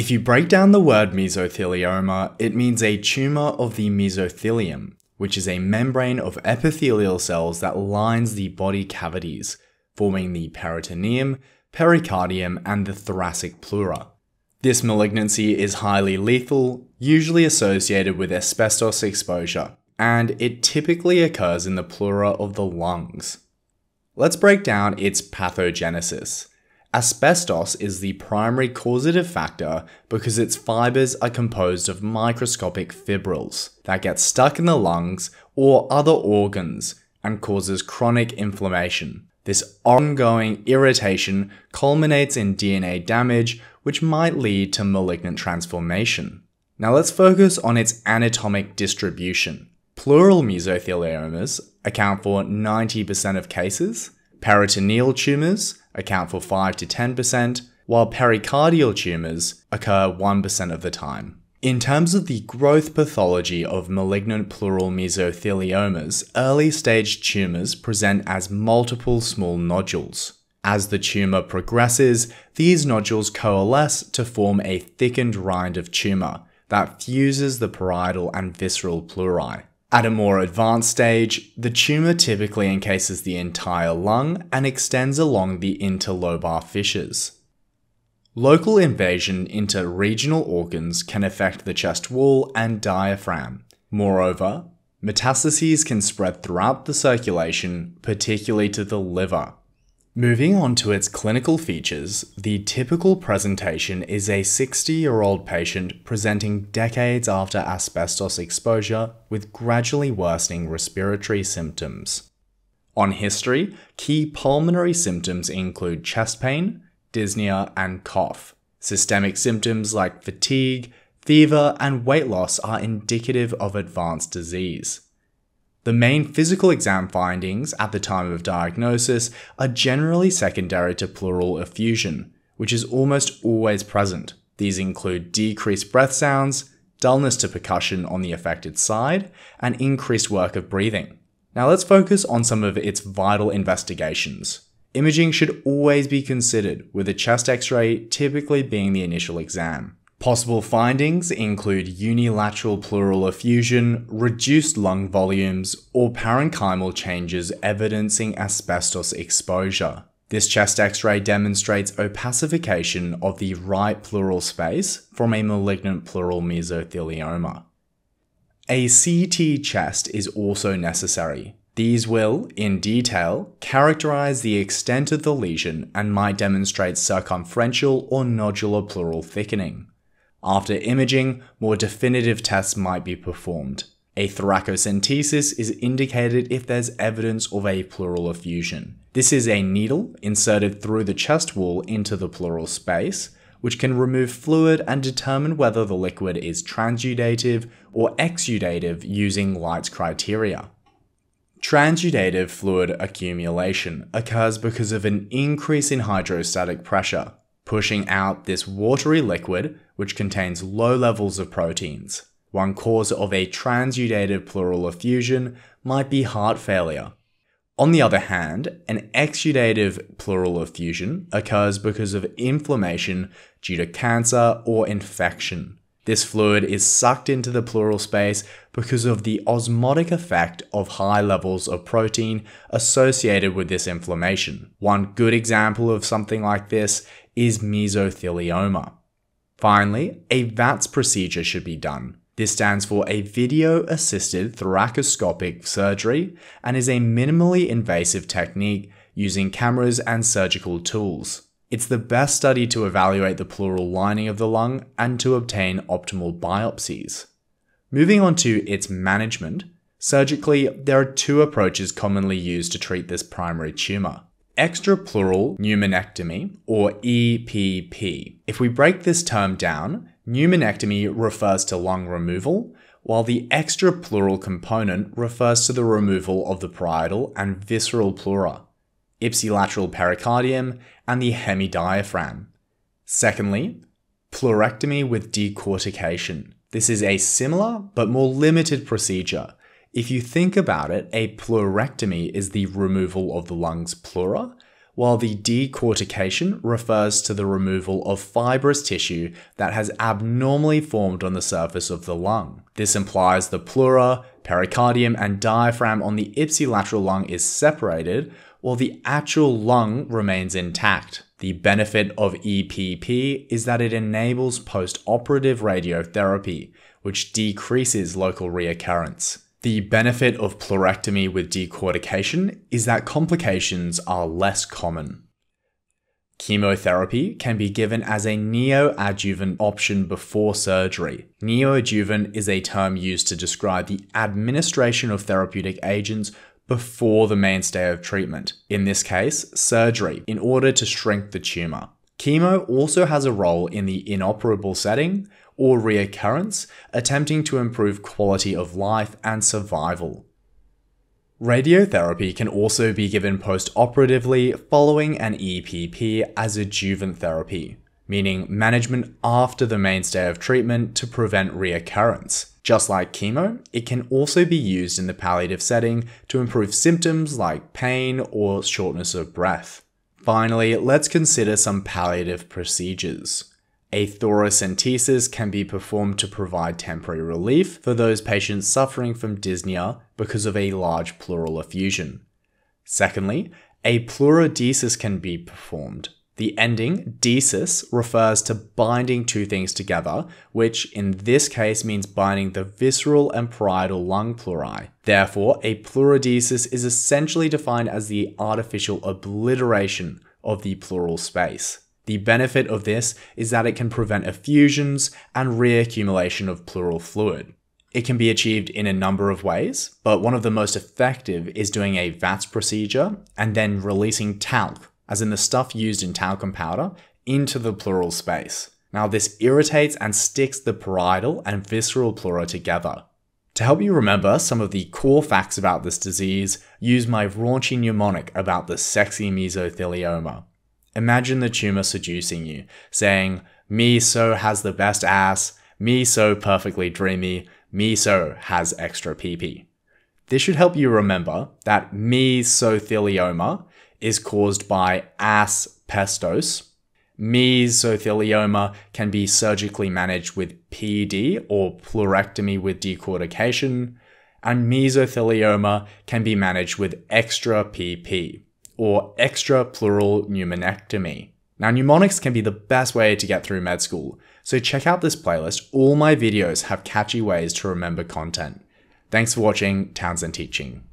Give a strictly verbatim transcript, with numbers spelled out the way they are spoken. If you break down the word mesothelioma, it means a tumor of the mesothelium, which is a membrane of epithelial cells that lines the body cavities, forming the peritoneum, pericardium, and the thoracic pleura. This malignancy is highly lethal, usually associated with asbestos exposure, and it typically occurs in the pleura of the lungs. Let's break down its pathogenesis. Asbestos is the primary causative factor because its fibers are composed of microscopic fibrils that get stuck in the lungs or other organs and causes chronic inflammation. This ongoing irritation culminates in D N A damage, which might lead to malignant transformation. Now let's focus on its anatomic distribution. Pleural mesotheliomas account for ninety percent of cases, peritoneal tumours account for five to ten percent, while pericardial tumours occur one percent of the time. In terms of the growth pathology of malignant pleural mesotheliomas, early stage tumours present as multiple small nodules. As the tumour progresses, these nodules coalesce to form a thickened rind of tumour that fuses the parietal and visceral pleurae. At a more advanced stage, the tumour typically encases the entire lung and extends along the interlobar fissures. Local invasion into regional organs can affect the chest wall and diaphragm. Moreover, metastases can spread throughout the circulation, particularly to the liver. Moving on to its clinical features, the typical presentation is a sixty-year-old patient presenting decades after asbestos exposure with gradually worsening respiratory symptoms. On history, key pulmonary symptoms include chest pain, dyspnea, and cough. Systemic symptoms like fatigue, fever, and weight loss are indicative of advanced disease. The main physical exam findings at the time of diagnosis are generally secondary to pleural effusion, which is almost always present. These include decreased breath sounds, dullness to percussion on the affected side, and increased work of breathing. Now let's focus on some of its vital investigations. Imaging should always be considered, with a chest x-ray typically being the initial exam. Possible findings include unilateral pleural effusion, reduced lung volumes, or parenchymal changes evidencing asbestos exposure. This chest x-ray demonstrates opacification of the right pleural space from a malignant pleural mesothelioma. A C T chest is also necessary. These will, in detail, characterize the extent of the lesion and might demonstrate circumferential or nodular pleural thickening. After imaging, more definitive tests might be performed. A thoracentesis is indicated if there's evidence of a pleural effusion. This is a needle inserted through the chest wall into the pleural space, which can remove fluid and determine whether the liquid is transudative or exudative using Light's criteria. Transudative fluid accumulation occurs because of an increase in hydrostatic pressure, pushing out this watery liquid, which contains low levels of proteins. One cause of a transudative pleural effusion might be heart failure. On the other hand, an exudative pleural effusion occurs because of inflammation due to cancer or infection. This fluid is sucked into the pleural space because of the osmotic effect of high levels of protein associated with this inflammation. One good example of something like this is mesothelioma. Finally, a VATS procedure should be done. This stands for a video-assisted thoracoscopic surgery and is a minimally invasive technique using cameras and surgical tools. It's the best study to evaluate the pleural lining of the lung and to obtain optimal biopsies. Moving on to its management, surgically there are two approaches commonly used to treat this primary tumour. Extrapleural pneumonectomy, or E P P. If we break this term down, pneumonectomy refers to lung removal, while the extrapleural component refers to the removal of the parietal and visceral pleura, ipsilateral pericardium, and the hemidiaphragm. Secondly, pleurectomy with decortication. This is a similar but more limited procedure. If you think about it, a pleurectomy is the removal of the lung's pleura, while the decortication refers to the removal of fibrous tissue that has abnormally formed on the surface of the lung. This implies the pleura, pericardium, and diaphragm on the ipsilateral lung is separated, while the actual lung remains intact. The benefit of E P P is that it enables post-operative radiotherapy, which decreases local reoccurrence. The benefit of pleurectomy with decortication is that complications are less common. Chemotherapy can be given as a neoadjuvant option before surgery. Neoadjuvant is a term used to describe the administration of therapeutic agents before the mainstay of treatment, in this case, surgery, in order to shrink the tumor. Chemo also has a role in the inoperable setting or reoccurrence, attempting to improve quality of life and survival. Radiotherapy can also be given post-operatively following an E P P as adjuvant therapy, meaning management after the mainstay of treatment to prevent reoccurrence. Just like chemo, it can also be used in the palliative setting to improve symptoms like pain or shortness of breath. Finally, let's consider some palliative procedures. A thoracentesis can be performed to provide temporary relief for those patients suffering from dyspnea because of a large pleural effusion. Secondly, a pleurodesis can be performed. The ending, desis, refers to binding two things together, which in this case means binding the visceral and parietal lung pleurae. Therefore, a pleurodesis is essentially defined as the artificial obliteration of the pleural space. The benefit of this is that it can prevent effusions and reaccumulation of pleural fluid. It can be achieved in a number of ways, but one of the most effective is doing a VATS procedure and then releasing talc, as in the stuff used in talcum powder, into the pleural space. Now this irritates and sticks the parietal and visceral pleura together. To help you remember some of the core facts about this disease, use my raunchy mnemonic about the sexy mesothelioma. Imagine the tumor seducing you, saying, "Me so has the best ass, me so perfectly dreamy, me so has extra pee-pee." This should help you remember that mesothelioma is caused by asbestos. Mesothelioma can be surgically managed with P D or pleurectomy with decortication, and mesothelioma can be managed with extra P P or extrapleural pneumonectomy. Now, mnemonics can be the best way to get through med school, so check out this playlist. All my videos have catchy ways to remember content. Thanks for watching Townsend Teaching.